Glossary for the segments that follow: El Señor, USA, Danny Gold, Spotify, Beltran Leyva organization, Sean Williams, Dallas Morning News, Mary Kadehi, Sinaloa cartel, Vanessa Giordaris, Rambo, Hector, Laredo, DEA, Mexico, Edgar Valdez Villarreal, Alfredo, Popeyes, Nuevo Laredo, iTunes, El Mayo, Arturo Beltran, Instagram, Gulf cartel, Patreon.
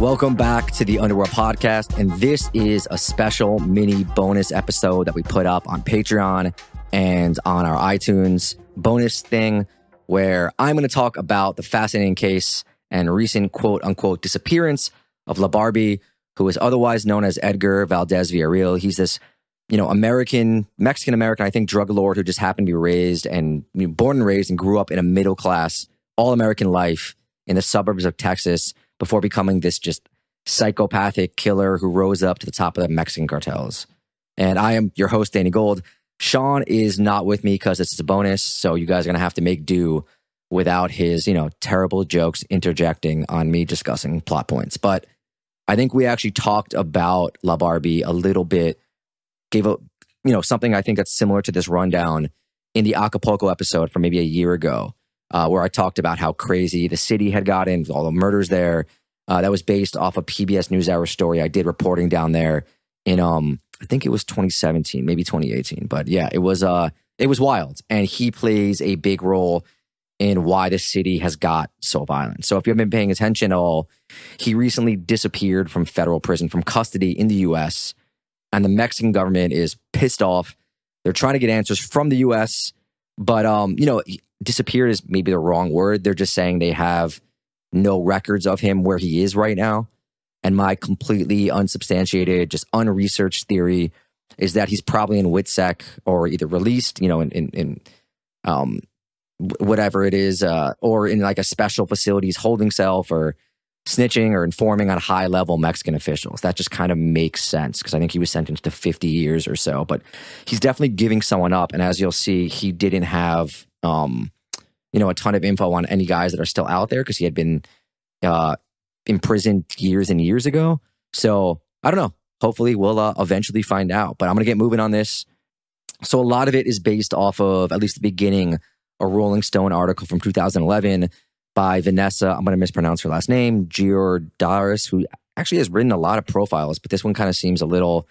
Welcome back to the Underworld Podcast, and this is a special mini bonus episode that we put up on Patreon and on our iTunes bonus thing where I'm going to talk about the fascinating case and recent quote-unquote disappearance of La Barbie, who is otherwise known as Edgar Valdez Villarreal. He's this, Mexican-American, I think, drug lord who just happened to be raised and born and raised and grew up in a middle-class, all-American life in the suburbs of Texas before becoming this just psychopathic killer who rose up to the top of the Mexican cartels. And I am your host, Danny Gold. Sean is not with me because this is a bonus, so you guys are going to have to make do without his, terrible jokes interjecting on me discussing plot points. But I think we actually talked about La Barbie a little bit, gave a, something I think that's similar to this rundown in the Acapulco episode from maybe a year ago, where I talked about how crazy the city had gotten, all the murders there. That was based off a PBS NewsHour story I did reporting down there in, I think it was 2017, maybe 2018. But yeah, it was wild. And he plays a big role in why the city has got so violent. So if you haven't been paying attention at all, he recently disappeared from federal prison, from custody in the U.S., and the Mexican government is pissed off. They're trying to get answers from the U.S., but, disappeared is maybe the wrong word. They're just saying they have no records of him where he is right now. And my completely unsubstantiated, just unresearched theory is that he's probably in WITSEC or either released, in whatever it is, or in like a special facilities holding cell for snitching or informing on high-level Mexican officials. That just kind of makes sense because I think he was sentenced to 50 years or so. But he's definitely giving someone up. And as you'll see, he didn't have, a ton of info on any guys that are still out there because he had been imprisoned years and years ago. So I don't know. Hopefully we'll eventually find out. But I'm going to get moving on this. So a lot of it is based off of, at least the beginning, a Rolling Stone article from 2011 by Vanessa, I'm going to mispronounce her last name, Giordaris, who actually has written a lot of profiles, but this one kind of seems a little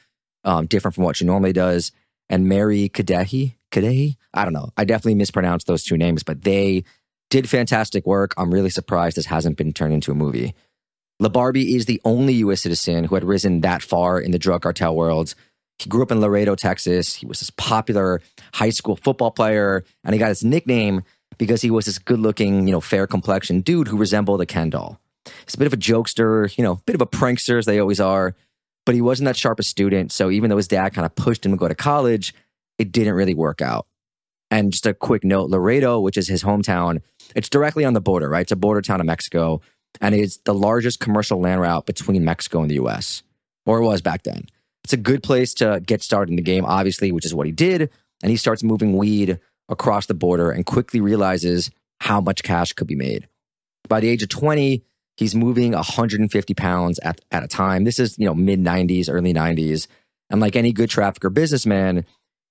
different from what she normally does. And Mary Kadehi? I don't know. I definitely mispronounced those two names, but they did fantastic work. I'm really surprised this hasn't been turned into a movie. La Barbie is the only U.S. citizen who had risen that far in the drug cartel world. He grew up in Laredo, Texas. He was this popular high school football player, and he got his nickname because he was this good-looking, fair-complexioned dude who resembled a Ken doll. He's a bit of a jokester, a bit of a prankster, as they always are, but he wasn't that sharp a student, so even though his dad kind of pushed him to go to college, it didn't really work out. And just a quick note, Laredo, which is his hometown, it's directly on the border, right? It's a border town of Mexico, and it's the largest commercial land route between Mexico and the U.S., or it was back then. It's a good place to get started in the game, obviously, which is what he did, and he starts moving weed across the border and quickly realizes how much cash could be made. By the age of 20, he's moving 150 pounds at a time. This is, mid-90s, early 90s. And like any good trafficker businessman,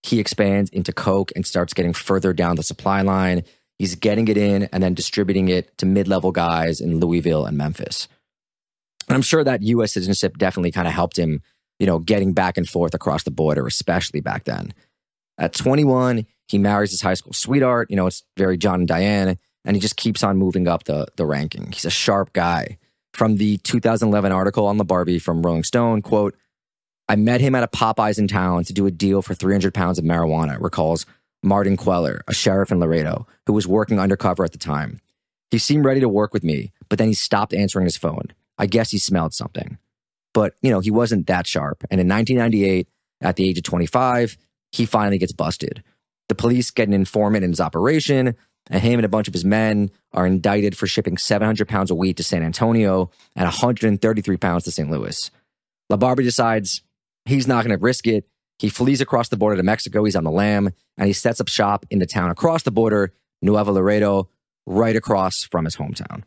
he expands into coke and starts getting further down the supply line. He's getting it in and then distributing it to mid-level guys in Louisville and Memphis. And I'm sure that U.S. citizenship definitely kind of helped him, getting back and forth across the border, especially back then. At 21, he marries his high school sweetheart. It's very John and Diane. And he just keeps on moving up the ranking. He's a sharp guy. From the 2011 article on La Barbie from Rolling Stone, quote, "I met him at a Popeyes in town to do a deal for 300 pounds of marijuana," recalls Martin Queller, a sheriff in Laredo, who was working undercover at the time. "He seemed ready to work with me, but then he stopped answering his phone. I guess he smelled something." But, he wasn't that sharp. And in 1998, at the age of 25, he finally gets busted. The police get an informant in his operation, and him and a bunch of his men are indicted for shipping 700 pounds of weed to San Antonio and 133 pounds to St. Louis. La Barbie decides he's not going to risk it. He flees across the border to Mexico. He's on the lam, and he sets up shop in the town across the border, Nuevo Laredo, right across from his hometown.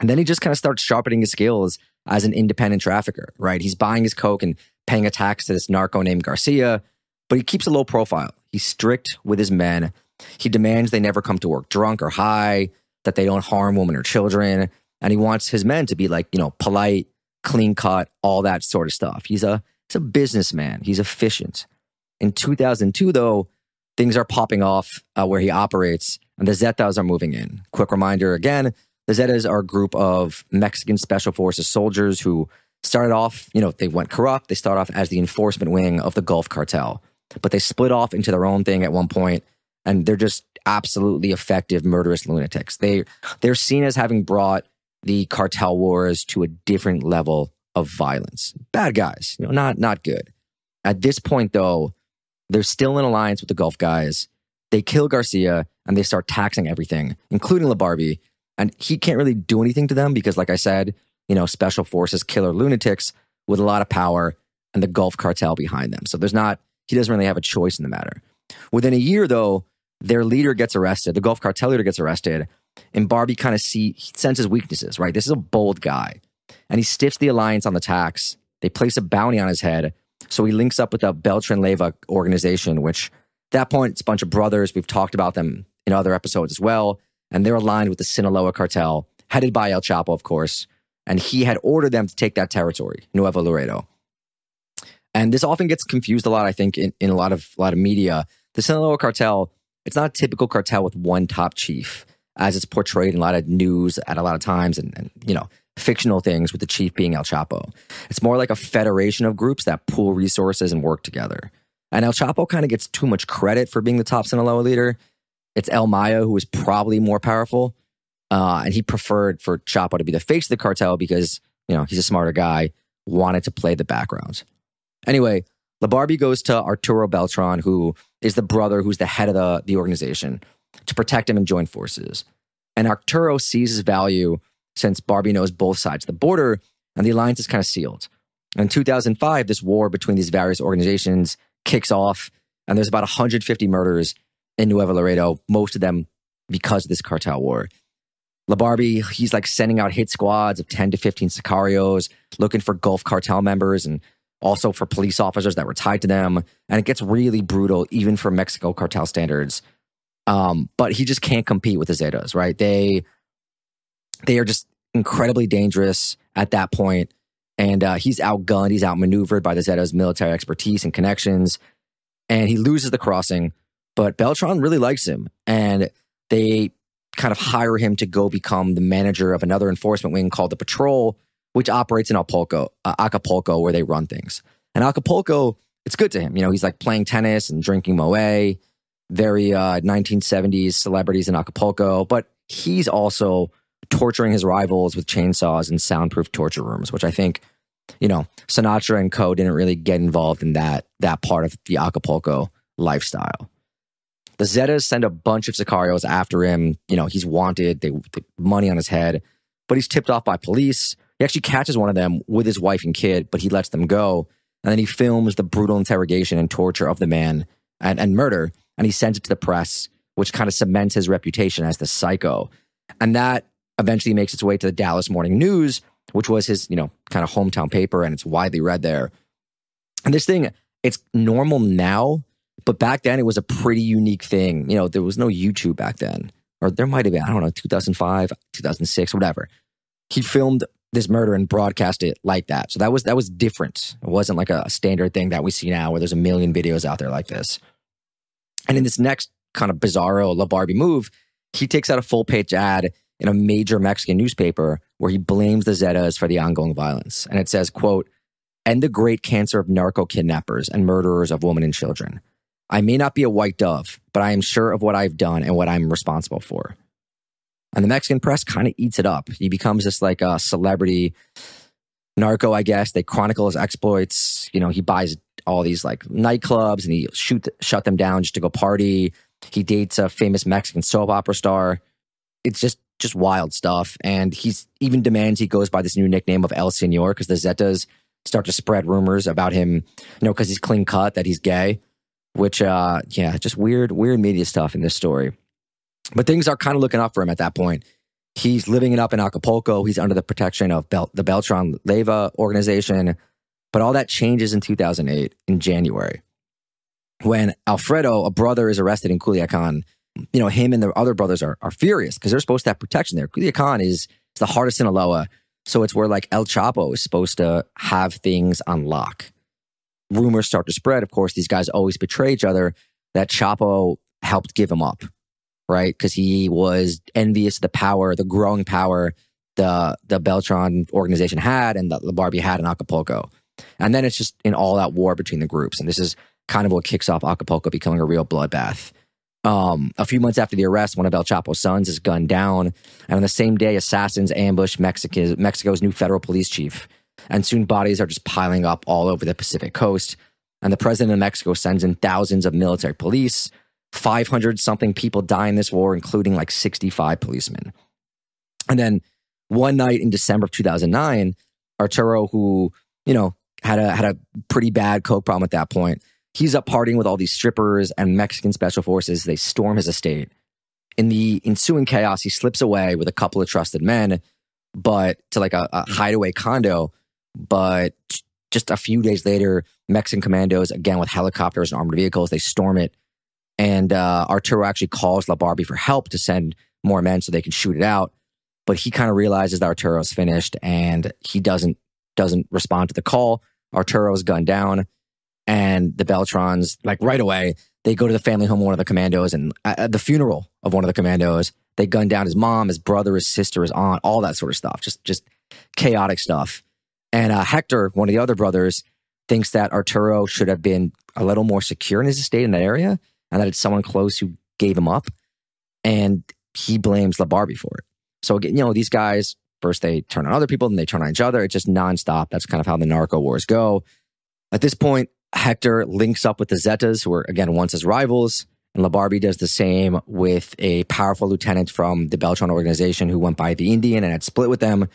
And then he just kind of starts sharpening his skills as an independent trafficker, right? He's buying his coke and paying a tax to this narco named Garcia, but he keeps a low profile. He's strict with his men. He demands they never come to work drunk or high, that they don't harm women or children. And he wants his men to be like, polite, clean cut, all that sort of stuff. He's a businessman. He's efficient. In 2002, though, things are popping off where he operates, and the Zetas are moving in. Quick reminder again, The Zetas are a group of Mexican special forces soldiers who started off, you know, they went corrupt. They started off as the enforcement wing of the Gulf cartel, but they split off into their own thing at one point, and they're just absolutely effective, murderous lunatics. They're seen as having brought the cartel wars to a different level of violence. Bad guys, you know, not good. At this point, though, they're still in alliance with the Gulf guys. They kill Garcia and they start taxing everything, including La Barbie. And he can't really do anything to them because, like I said, you know, special forces killer lunatics with a lot of power and the Gulf cartel behind them. So he doesn't really have a choice in the matter. Within a year, though, their leader gets arrested. The Gulf cartel leader gets arrested. And Barbie kind of senses weaknesses, right? This is a bold guy. And he stiffs the alliance on the tax. They place a bounty on his head. So he links up with the Beltran Leyva organization, which at that point, it's a bunch of brothers. We've talked about them in other episodes as well. And they're aligned with the Sinaloa cartel, headed by El Chapo, of course. And he had ordered them to take that territory, Nuevo Laredo. And this often gets confused a lot, I think, in a lot of media. The Sinaloa cartel, it's not a typical cartel with one top chief, as it's portrayed in a lot of news at a lot of times and you know, fictional things with the chief being El Chapo. It's more like a federation of groups that pool resources and work together. And El Chapo kind of gets too much credit for being the top Sinaloa leader. It's El Mayo who is probably more powerful. And he preferred for Chapo to be the face of the cartel because, you know, he's a smarter guy, wanted to play the background. Anyway, La Barbie goes to Arturo Beltran, who is the brother who's the head of the organization, to protect him and join forces. And Arturo sees his value since Barbie knows both sides of the border and the alliance is kind of sealed. In 2005, this war between these various organizations kicks off and there's about 150 murders in Nuevo Laredo, most of them because of this cartel war. La Barbie, he's like sending out hit squads of 10 to 15 Sicarios looking for Gulf cartel members and also for police officers that were tied to them. And it gets really brutal, even for Mexico cartel standards. But he just can't compete with the Zetas, right? They are just incredibly dangerous at that point. And he's outgunned, he's outmaneuvered by the Zetas' military expertise and connections. And he loses the crossing, but Beltran really likes him. And they kind of hire him to go become the manager of another enforcement wing called the Patrol, which operates in Acapulco, where they run things. And Acapulco, it's good to him. You know, he's like playing tennis and drinking moe, very 1970s celebrities in Acapulco. But he's also torturing his rivals with chainsaws and soundproof torture rooms, which I think, you know, Sinatra and co. didn't really get involved in that part of the Acapulco lifestyle. The Zetas send a bunch of Sicarios after him. You know, he's wanted. They put money on his head. But he's tipped off by police. He actually catches one of them with his wife and kid, but he lets them go. And then he films the brutal interrogation and torture of the man and murder. And he sends it to the press, which kind of cements his reputation as the psycho. And that eventually makes its way to the Dallas Morning News, which was his, you know, kind of hometown paper. And it's widely read there. And this thing, it's normal now. But back then, it was a pretty unique thing. You know, there was no YouTube back then. Or there might have been, I don't know, 2005, 2006, whatever. He filmed this murder and broadcast it like that. So that was different. It wasn't like a standard thing that we see now where there's a million videos out there like this. And in this next kind of bizarro La Barbie move, he takes out a full-page ad in a major Mexican newspaper where he blames the Zetas for the ongoing violence. And it says, quote, "End the great cancer of narco-kidnappers and murderers of women and children. I may not be a white dove, but I am sure of what I've done and what I'm responsible for." And the Mexican press kind of eats it up. He becomes this like a celebrity narco, I guess. They chronicle his exploits. You know, he buys all these like nightclubs and he shut them down just to go party. He dates a famous Mexican soap opera star. It's just wild stuff. And he's even demands he goes by this new nickname of El Señor because the Zetas start to spread rumors about him, you know, because he's clean cut, that he's gay. Which, yeah, just weird media stuff in this story. But things are kind of looking up for him at that point. He's living it up in Acapulco. He's under the protection of the Beltran Leyva organization. But all that changes in 2008, in January, when Alfredo, a brother, is arrested in Culiacán. You know, him and the other brothers are furious because they're supposed to have protection there. Culiacán is the heart of Sinaloa. So it's where, like, El Chapo is supposed to have things on lock. Rumors start to spread, of course, these guys always betray each other, that Chapo helped give him up. right? Because he was envious of the power, the growing power the Beltran organization had and that La Barbie had in Acapulco. And then it's just an all-out war between the groups. And this is kind of what kicks off Acapulco becoming a real bloodbath. A few months after the arrest, one of El Chapo's sons is gunned down. And on the same day, assassins ambush Mexico's new federal police chief. And soon bodies are just piling up all over the Pacific coast. And the president of Mexico sends in thousands of military police. 500-something people die in this war, including like 65 policemen. And then one night in December of 2009, Arturo, who, you know, had a pretty bad coke problem at that point, he's up partying with all these strippers and Mexican special forces. They storm his estate. In the ensuing chaos, he slips away with a couple of trusted men, but to like a hideaway condo. But just a few days later, Mexican commandos, again with helicopters and armored vehicles, they storm it. And Arturo actually calls La Barbie for help to send more men so they can shoot it out. But he kind of realizes that Arturo's finished and he doesn't respond to the call. Arturo's gunned down, and the Beltrans, like right away, they go to the family home of one of the commandos, and at the funeral of one of the commandos, they gun down his mom, his brother, his sister, his aunt, all that sort of stuff. Just chaotic stuff. And Hector, one of the other brothers, thinks that Arturo should have been a little more secure in his estate in that area, and that it's someone close who gave him up, and he blames La Barbie for it. So, again, you know, these guys, first they turn on other people, then they turn on each other. It's just nonstop. That's kind of how the narco wars go. At this point, Hector links up with the Zetas, who are, again, once his rivals, and La Barbie does the same with a powerful lieutenant from the Beltran organization who went by the Indian and had split with them.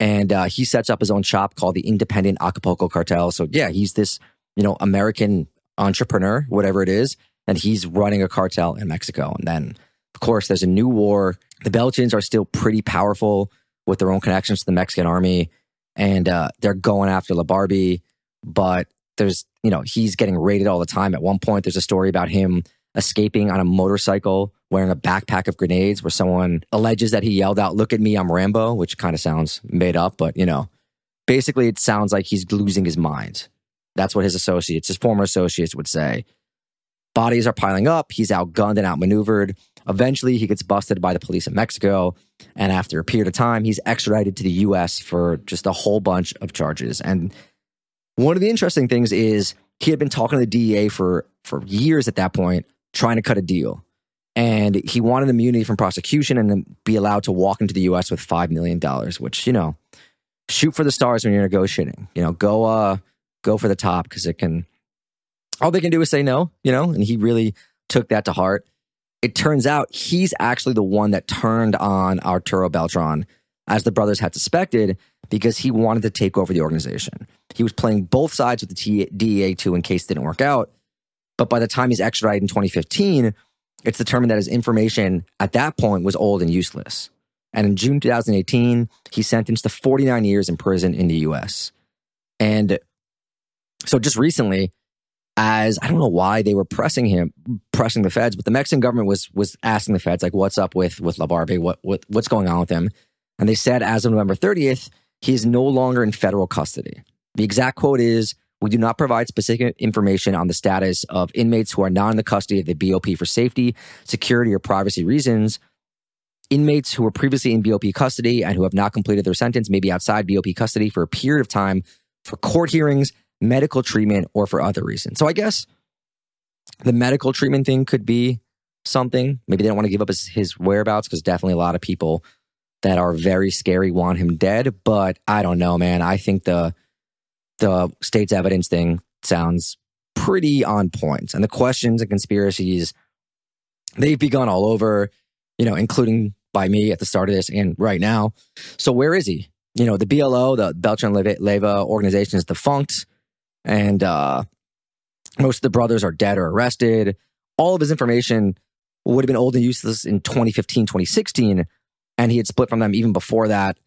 And he sets up his own shop called the Independent Acapulco Cartel. So, yeah, he's this, you know, American entrepreneur, whatever it is, and he's running a cartel in Mexico. And then, of course, there's a new war. The Beltrans are still pretty powerful with their own connections to the Mexican army, and they're going after La Barbie, but there's, you know, he's getting raided all the time. At one point, there's a story about him escaping on a motorcycle wearing a backpack of grenades, where someone alleges that he yelled out, "Look at me, I'm Rambo," which kind of sounds made up, but, you know, basically it sounds like he's losing his mind. That's what his associates, his former associates, would say. Bodies are piling up. He's outgunned and outmaneuvered. Eventually, he gets busted by the police in Mexico. And after a period of time, he's extradited to the U.S. for just a whole bunch of charges. And one of the interesting things is he had been talking to the DEA for years at that point, trying to cut a deal. And he wanted immunity from prosecution and then be allowed to walk into the U.S. with $5 million, which, you know, shoot for the stars when you're negotiating. You know, go for the top, because it can... all they can do is say no, you know, and he really took that to heart. It turns out he's actually the one that turned on Arturo Beltran, as the brothers had suspected, because he wanted to take over the organization. He was playing both sides with the DEA too, in case it didn't work out. But by the time he's extradited in 2015, it's determined that his information at that point was old and useless. And in June 2018, he's sentenced to 49 years in prison in the U.S. And so just recently, as I don't know why they were pressing the feds, but the Mexican government was asking the feds, like, what's up with La Barbie? What's going on with him? And they said, as of November 30th, he is no longer in federal custody. The exact quote is, "We do not provide specific information on the status of inmates who are not in the custody of the BOP for safety, security, or privacy reasons. Inmates who were previously in BOP custody and who have not completed their sentence may be outside BOP custody for a period of time for court hearings, medical treatment, or for other reasons." So I guess the medical treatment thing could be something. Maybe they don't want to give up his whereabouts, because definitely a lot of people that are very scary want him dead. But I don't know, man. I think the state's evidence thing sounds pretty on point. And the questions and conspiracies, they've begun all over, you know, including by me at the start of this and right now. So where is he? You know, the BLO, the Beltran Leyva organization, is defunct. And most of the brothers are dead or arrested. All of his information would have been old and useless in 2015, 2016. And he had split from them even before that.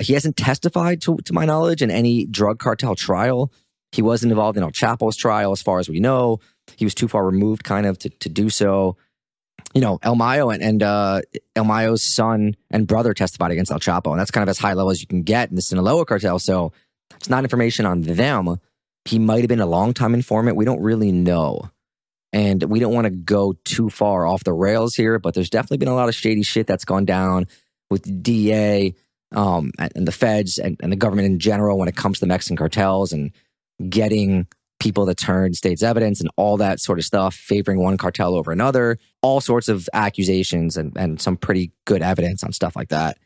He hasn't testified, to my knowledge, in any drug cartel trial. He wasn't involved in El Chapo's trial, as far as we know. He was too far removed, kind of, to do so. You know, El Mayo and El Mayo's son and brother testified against El Chapo. And that's kind of as high level as you can get in the Sinaloa cartel. So it's not information on them. He might have been a longtime informant. We don't really know. And we don't want to go too far off the rails here, but there's definitely been a lot of shady shit that's gone down with the DEA and the feds and the government in general when it comes to the Mexican cartels and getting people to turn state's evidence and all that sort of stuff, favoring one cartel over another, all sorts of accusations and some pretty good evidence on stuff like that.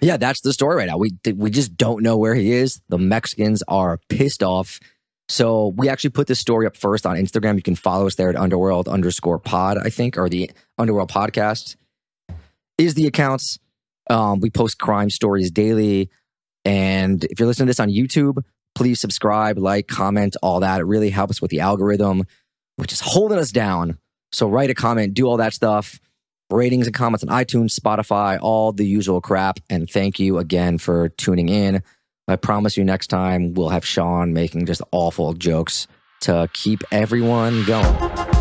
Yeah, that's the story right now. We just don't know where he is. The Mexicans are pissed off. So we actually put this story up first on Instagram. You can follow us there at underworld_pod, I think, or the Underworld Podcast is the accounts. We post crime stories daily. And if you're listening to this on YouTube, please subscribe, like, comment, all that. It really helps with the algorithm, which is holding us down. So write a comment, do all that stuff. Ratings and comments on iTunes, Spotify, all the usual crap. And thank you again for tuning in. I promise you next time we'll have Sean making just awful jokes to keep everyone going.